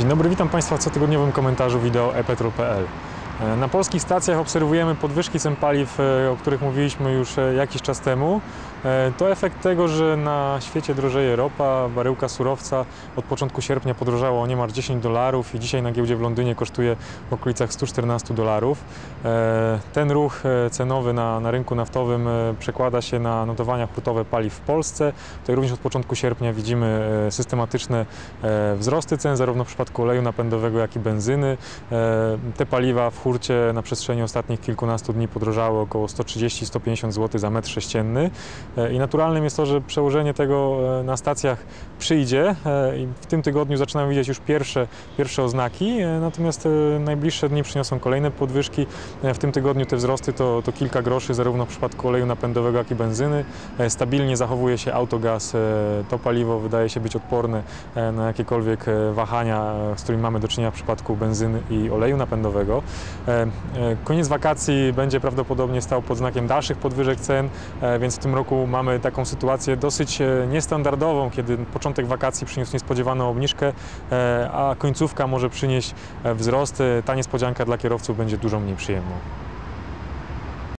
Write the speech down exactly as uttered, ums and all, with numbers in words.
Dzień dobry, witam Państwa w cotygodniowym komentarzu wideo epetrol kropka p l. Na polskich stacjach obserwujemy podwyżki cen paliw, o których mówiliśmy już jakiś czas temu. To efekt tego, że na świecie drożeje ropa, baryłka surowca od początku sierpnia podrożała o niemal dziesięć dolarów i dzisiaj na giełdzie w Londynie kosztuje w okolicach stu czternastu dolarów. Ten ruch cenowy na, na rynku naftowym przekłada się na notowania hurtowe paliw w Polsce. Tutaj również od początku sierpnia widzimy systematyczne wzrosty cen, zarówno w przypadku oleju napędowego, jak i benzyny. Te paliwa w hurcie na przestrzeni ostatnich kilkunastu dni podrożały około sto trzydzieści do stu pięćdziesięciu złotych za metr sześcienny. I naturalnym jest to, że przełożenie tego na stacjach przyjdzie i w tym tygodniu zaczynamy widzieć już pierwsze, pierwsze oznaki, natomiast najbliższe dni przyniosą kolejne podwyżki. W tym tygodniu te wzrosty to, to kilka groszy, zarówno w przypadku oleju napędowego, jak i benzyny. Stabilnie zachowuje się autogaz. To paliwo wydaje się być odporne na jakiekolwiek wahania, z którymi mamy do czynienia w przypadku benzyny i oleju napędowego. Koniec wakacji będzie prawdopodobnie stał pod znakiem dalszych podwyżek cen, więc w tym roku mamy taką sytuację dosyć niestandardową, kiedy początek wakacji przyniósł niespodziewaną obniżkę, a końcówka może przynieść wzrost. Ta niespodzianka dla kierowców będzie dużo mniej przyjemną.